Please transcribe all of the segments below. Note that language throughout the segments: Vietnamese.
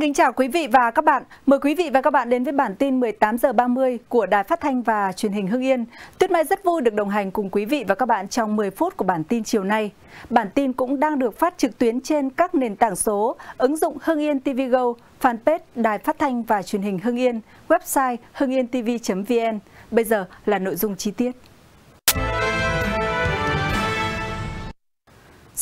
Xin kính chào quý vị và các bạn. Mời quý vị và các bạn đến với bản tin 18h30 của Đài Phát thanh và Truyền hình Hưng Yên. Tuyết Mai rất vui được đồng hành cùng quý vị và các bạn trong 10 phút của bản tin chiều nay. Bản tin cũng đang được phát trực tuyến trên các nền tảng số, ứng dụng Hưng Yên TV Go, fanpage Đài Phát thanh và Truyền hình Hưng Yên, website hungyentv.vn. Bây giờ là nội dung chi tiết.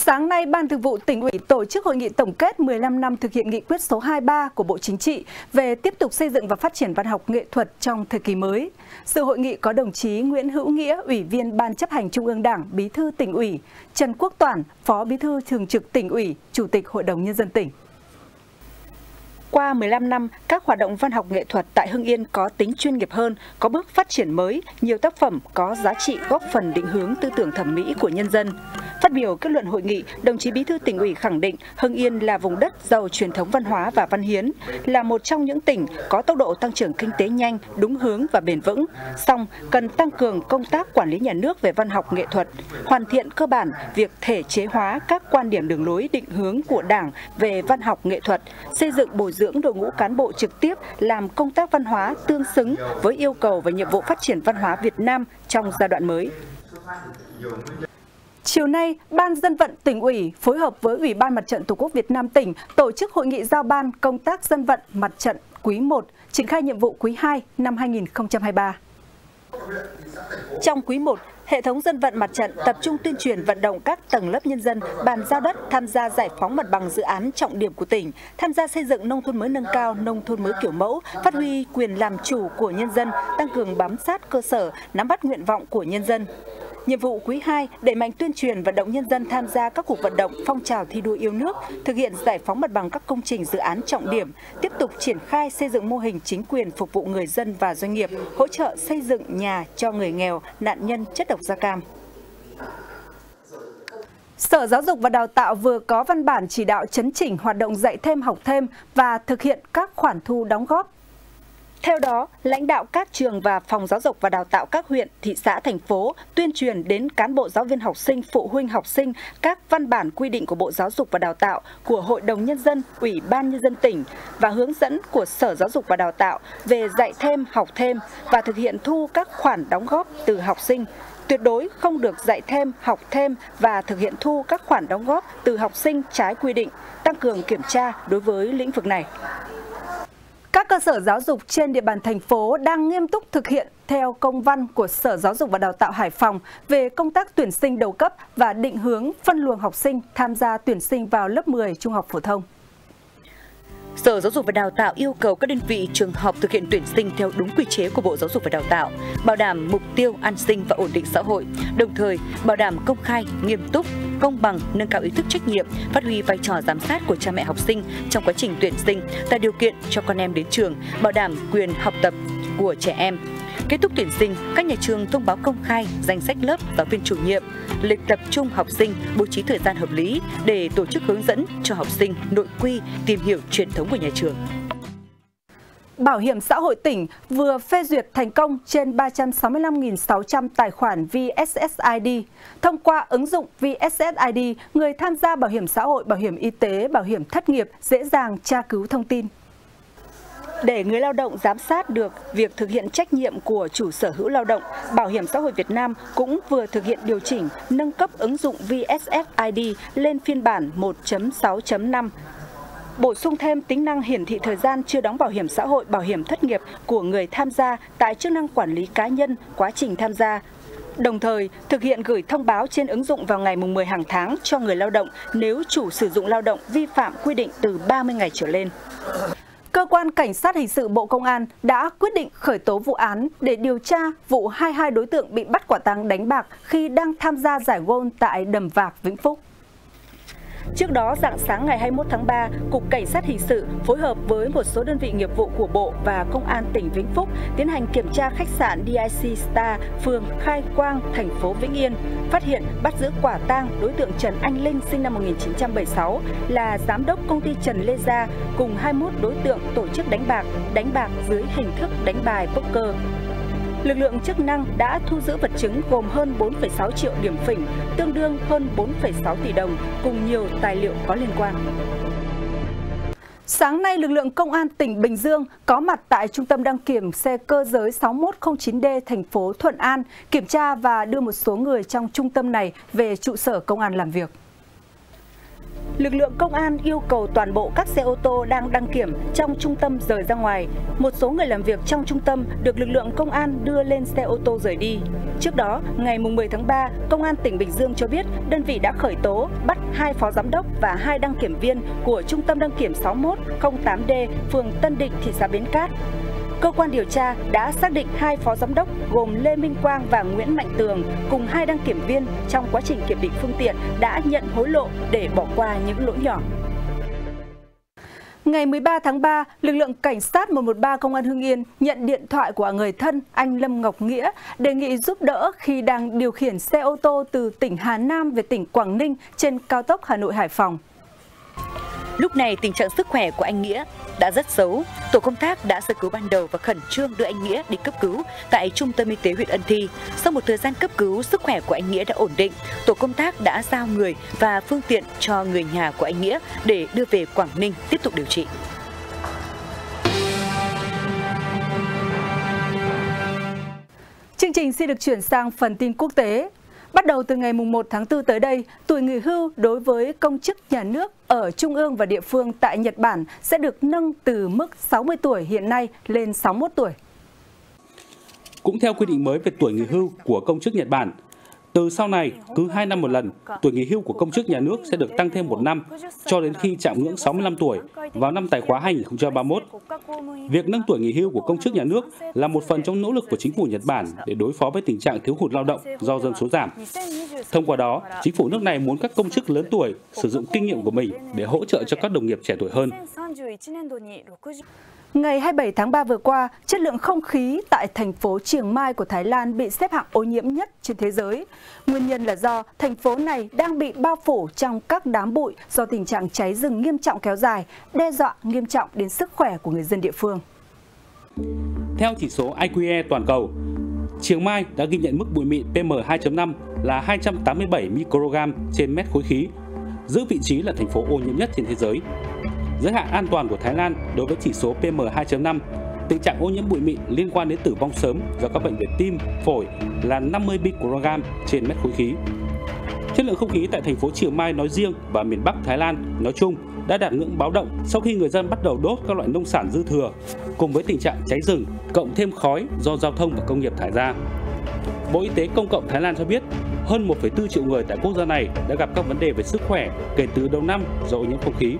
Sáng nay, Ban Thường vụ Tỉnh ủy tổ chức hội nghị tổng kết 15 năm thực hiện nghị quyết số 23 của Bộ Chính trị về tiếp tục xây dựng và phát triển văn học nghệ thuật trong thời kỳ mới. Sự hội nghị có đồng chí Nguyễn Hữu Nghĩa, Ủy viên Ban Chấp hành Trung ương Đảng, Bí thư Tỉnh ủy, Trần Quốc Toản, Phó Bí thư Thường trực Tỉnh ủy, Chủ tịch Hội đồng Nhân dân tỉnh. Qua 15 năm, các hoạt động văn học nghệ thuật tại Hưng Yên có tính chuyên nghiệp hơn, có bước phát triển mới, nhiều tác phẩm có giá trị góp phần định hướng tư tưởng thẩm mỹ của nhân dân. Phát biểu kết luận hội nghị, đồng chí Bí thư Tỉnh ủy khẳng định Hưng Yên là vùng đất giàu truyền thống văn hóa và văn hiến, là một trong những tỉnh có tốc độ tăng trưởng kinh tế nhanh, đúng hướng và bền vững. Song, cần tăng cường công tác quản lý nhà nước về văn học nghệ thuật, hoàn thiện cơ bản việc thể chế hóa các quan điểm đường lối định hướng của Đảng về văn học nghệ thuật, xây dựng bồi dưỡng đội ngũ cán bộ trực tiếp làm công tác văn hóa tương xứng với yêu cầu và nhiệm vụ phát triển văn hóa Việt Nam trong giai đoạn mới. Chiều nay, Ban Dân vận Tỉnh ủy phối hợp với Ủy ban Mặt trận Tổ quốc Việt Nam tỉnh tổ chức hội nghị giao ban công tác dân vận mặt trận quý 1, triển khai nhiệm vụ quý 2 năm 2023. Trong quý 1, hệ thống dân vận mặt trận tập trung tuyên truyền vận động các tầng lớp nhân dân bàn giao đất, tham gia giải phóng mặt bằng dự án trọng điểm của tỉnh, tham gia xây dựng nông thôn mới nâng cao, nông thôn mới kiểu mẫu, phát huy quyền làm chủ của nhân dân, tăng cường bám sát cơ sở, nắm bắt nguyện vọng của nhân dân. Nhiệm vụ quý 2 đẩy mạnh tuyên truyền vận động nhân dân tham gia các cuộc vận động phong trào thi đua yêu nước, thực hiện giải phóng mặt bằng các công trình dự án trọng điểm, tiếp tục triển khai xây dựng mô hình chính quyền phục vụ người dân và doanh nghiệp, hỗ trợ xây dựng nhà cho người nghèo, nạn nhân chất độc da cam. Sở Giáo dục và Đào tạo vừa có văn bản chỉ đạo chấn chỉnh hoạt động dạy thêm, học thêm và thực hiện các khoản thu đóng góp. Theo đó, lãnh đạo các trường và phòng giáo dục và đào tạo các huyện, thị xã, thành phố tuyên truyền đến cán bộ giáo viên học sinh, phụ huynh học sinh các văn bản quy định của Bộ Giáo dục và Đào tạo, của Hội đồng Nhân dân, Ủy ban Nhân dân tỉnh và hướng dẫn của Sở Giáo dục và Đào tạo về dạy thêm, học thêm và thực hiện thu các khoản đóng góp từ học sinh. Tuyệt đối không được dạy thêm, học thêm và thực hiện thu các khoản đóng góp từ học sinh trái quy định, tăng cường kiểm tra đối với lĩnh vực này. Các cơ sở giáo dục trên địa bàn thành phố đang nghiêm túc thực hiện theo công văn của Sở Giáo dục và Đào tạo Hải Phòng về công tác tuyển sinh đầu cấp và định hướng phân luồng học sinh tham gia tuyển sinh vào lớp 10 trung học phổ thông. Sở Giáo dục và Đào tạo yêu cầu các đơn vị trường học thực hiện tuyển sinh theo đúng quy chế của Bộ Giáo dục và Đào tạo, bảo đảm mục tiêu an sinh và ổn định xã hội, đồng thời bảo đảm công khai, nghiêm túc, công bằng, nâng cao ý thức trách nhiệm, phát huy vai trò giám sát của cha mẹ học sinh trong quá trình tuyển sinh, tạo điều kiện cho con em đến trường, bảo đảm quyền học tập của trẻ em. Kết thúc tuyển sinh, các nhà trường thông báo công khai danh sách lớp, giáo viên chủ nhiệm, lịch tập trung học sinh, bố trí thời gian hợp lý để tổ chức hướng dẫn cho học sinh nội quy tìm hiểu truyền thống của nhà trường. Bảo hiểm xã hội tỉnh vừa phê duyệt thành công trên 365.600 tài khoản VSSID. Thông qua ứng dụng VSSID, người tham gia bảo hiểm xã hội, bảo hiểm y tế, bảo hiểm thất nghiệp dễ dàng tra cứu thông tin. Để người lao động giám sát được việc thực hiện trách nhiệm của chủ sở hữu lao động, Bảo hiểm xã hội Việt Nam cũng vừa thực hiện điều chỉnh, nâng cấp ứng dụng VSSID lên phiên bản 1.6.5. Bổ sung thêm tính năng hiển thị thời gian chưa đóng bảo hiểm xã hội, bảo hiểm thất nghiệp của người tham gia tại chức năng quản lý cá nhân, quá trình tham gia. Đồng thời, thực hiện gửi thông báo trên ứng dụng vào ngày mùng 10 hàng tháng cho người lao động nếu chủ sử dụng lao động vi phạm quy định từ 30 ngày trở lên. Cơ quan Cảnh sát Hình sự Bộ Công an đã quyết định khởi tố vụ án để điều tra vụ 22 đối tượng bị bắt quả tang đánh bạc khi đang tham gia giải gôn tại Đầm Vạc, Vĩnh Phúc. Trước đó, rạng sáng ngày 21 tháng 3, Cục Cảnh sát Hình sự phối hợp với một số đơn vị nghiệp vụ của Bộ và Công an tỉnh Vĩnh Phúc tiến hành kiểm tra khách sạn DIC Star, phường Khai Quang, thành phố Vĩnh Yên, phát hiện bắt giữ quả tang đối tượng Trần Anh Linh sinh năm 1976 là giám đốc công ty Trần Lê Gia cùng 21 đối tượng tổ chức đánh bạc dưới hình thức đánh bài poker. Lực lượng chức năng đã thu giữ vật chứng gồm hơn 4,6 triệu điểm phỉnh, tương đương hơn 4,6 tỷ đồng, cùng nhiều tài liệu có liên quan. Sáng nay, lực lượng Công an tỉnh Bình Dương có mặt tại Trung tâm đăng kiểm xe cơ giới 6109D thành phố Thuận An, kiểm tra và đưa một số người trong trung tâm này về trụ sở công an làm việc. Lực lượng Công an yêu cầu toàn bộ các xe ô tô đang đăng kiểm trong trung tâm rời ra ngoài. Một số người làm việc trong trung tâm được lực lượng Công an đưa lên xe ô tô rời đi. Trước đó, ngày 10 tháng 3, Công an tỉnh Bình Dương cho biết đơn vị đã khởi tố, bắt 2 phó giám đốc và 2 đăng kiểm viên của trung tâm đăng kiểm 6108D, phường Tân Định, thị xã Bến Cát. Cơ quan điều tra đã xác định 2 phó giám đốc gồm Lê Minh Quang và Nguyễn Mạnh Tường cùng 2 đăng kiểm viên trong quá trình kiểm định phương tiện đã nhận hối lộ để bỏ qua những lỗi nhỏ. Ngày 13 tháng 3, lực lượng cảnh sát 113 Công an Hưng Yên nhận điện thoại của người thân anh Lâm Ngọc Nghĩa đề nghị giúp đỡ khi đang điều khiển xe ô tô từ tỉnh Hà Nam về tỉnh Quảng Ninh trên cao tốc Hà Nội - Hải Phòng. Lúc này tình trạng sức khỏe của anh Nghĩa đã rất xấu, tổ công tác đã sơ cứu ban đầu và khẩn trương đưa anh Nghĩa đi cấp cứu tại Trung tâm Y tế huyện Ân Thi. Sau một thời gian cấp cứu, sức khỏe của anh Nghĩa đã ổn định, tổ công tác đã giao người và phương tiện cho người nhà của anh Nghĩa để đưa về Quảng Ninh tiếp tục điều trị. Chương trình xin được chuyển sang phần tin quốc tế. Bắt đầu từ ngày 1 tháng 4 tới đây, tuổi nghỉ hưu đối với công chức nhà nước ở trung ương và địa phương tại Nhật Bản sẽ được nâng từ mức 60 tuổi hiện nay lên 61 tuổi. Cũng theo quy định mới về tuổi nghỉ hưu của công chức Nhật Bản, từ sau này cứ 2 năm một lần, tuổi nghỉ hưu của công chức nhà nước sẽ được tăng thêm 1 năm cho đến khi chạm ngưỡng 65 tuổi vào năm tài khoá 2031. Việc nâng tuổi nghỉ hưu của công chức nhà nước là một phần trong nỗ lực của chính phủ Nhật Bản để đối phó với tình trạng thiếu hụt lao động do dân số giảm. Thông qua đó, chính phủ nước này muốn các công chức lớn tuổi sử dụng kinh nghiệm của mình để hỗ trợ cho các đồng nghiệp trẻ tuổi hơn. Ngày 27 tháng 3 vừa qua, chất lượng không khí tại thành phố Chiang Mai của Thái Lan bị xếp hạng ô nhiễm nhất trên thế giới. Nguyên nhân là do thành phố này đang bị bao phủ trong các đám bụi do tình trạng cháy rừng nghiêm trọng kéo dài, đe dọa nghiêm trọng đến sức khỏe của người dân địa phương. Theo chỉ số AQI toàn cầu, Chiang Mai đã ghi nhận mức bụi mịn PM2.5 là 287 microgram trên mét khối khí, giữ vị trí là thành phố ô nhiễm nhất trên thế giới. Giới hạn an toàn của Thái Lan đối với chỉ số PM2.5, tình trạng ô nhiễm bụi mịn liên quan đến tử vong sớm do các bệnh về tim, phổi là 50 microgram trên mét khối khí. Chất lượng không khí tại thành phố Chiang Mai nói riêng và miền Bắc Thái Lan nói chung đã đạt ngưỡng báo động sau khi người dân bắt đầu đốt các loại nông sản dư thừa, cùng với tình trạng cháy rừng, cộng thêm khói do giao thông và công nghiệp thải ra. Bộ Y tế Công cộng Thái Lan cho biết, hơn 1,4 triệu người tại quốc gia này đã gặp các vấn đề về sức khỏe kể từ đầu năm do ô nhiễm không khí.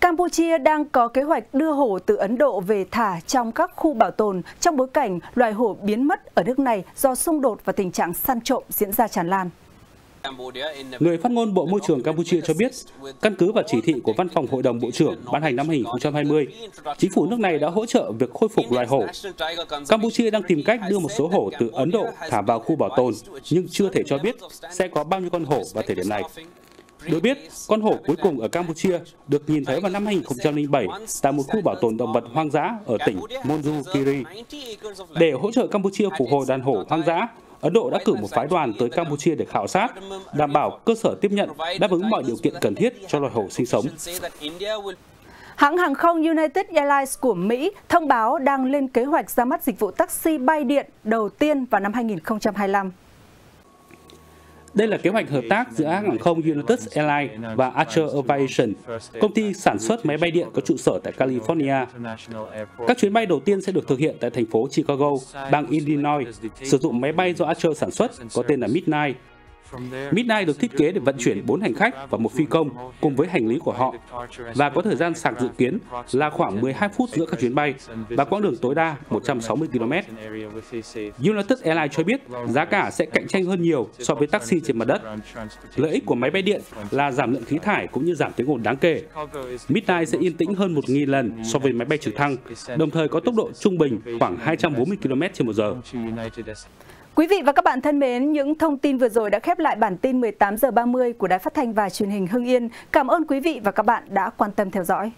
Campuchia đang có kế hoạch đưa hổ từ Ấn Độ về thả trong các khu bảo tồn trong bối cảnh loài hổ biến mất ở nước này do xung đột và tình trạng săn trộm diễn ra tràn lan. Người phát ngôn Bộ Môi trường Campuchia cho biết, căn cứ vào chỉ thị của Văn phòng Hội đồng Bộ trưởng ban hành năm 2020, chính phủ nước này đã hỗ trợ việc khôi phục loài hổ. Campuchia đang tìm cách đưa một số hổ từ Ấn Độ thả vào khu bảo tồn, nhưng chưa thể cho biết sẽ có bao nhiêu con hổ vào thời điểm này. Được biết, con hổ cuối cùng ở Campuchia được nhìn thấy vào năm 2007 tại một khu bảo tồn động vật hoang dã ở tỉnh Mondulkiri. Để hỗ trợ Campuchia phục hồi đàn hổ hoang dã, Ấn Độ đã cử một phái đoàn tới Campuchia để khảo sát, đảm bảo cơ sở tiếp nhận đáp ứng mọi điều kiện cần thiết cho loài hổ sinh sống. Hãng hàng không United Airlines của Mỹ thông báo đang lên kế hoạch ra mắt dịch vụ taxi bay điện đầu tiên vào năm 2025. Đây là kế hoạch hợp tác giữa hãng hàng không United Airlines và Archer Aviation, công ty sản xuất máy bay điện có trụ sở tại California. Các chuyến bay đầu tiên sẽ được thực hiện tại thành phố Chicago, bang Illinois, sử dụng máy bay do Archer sản xuất có tên là Midnight. Midnight được thiết kế để vận chuyển 4 hành khách và 1 phi công cùng với hành lý của họ và có thời gian sạc dự kiến là khoảng 12 phút giữa các chuyến bay và quãng đường tối đa 160 km. United Airlines cho biết giá cả sẽ cạnh tranh hơn nhiều so với taxi trên mặt đất. Lợi ích của máy bay điện là giảm lượng khí thải cũng như giảm tiếng ồn đáng kể. Midnight sẽ yên tĩnh hơn 1.000 lần so với máy bay trực thăng, đồng thời có tốc độ trung bình khoảng 240 km/h. Quý vị và các bạn thân mến, những thông tin vừa rồi đã khép lại bản tin 18h30 của Đài Phát thanh và Truyền hình Hưng Yên. Cảm ơn quý vị và các bạn đã quan tâm theo dõi.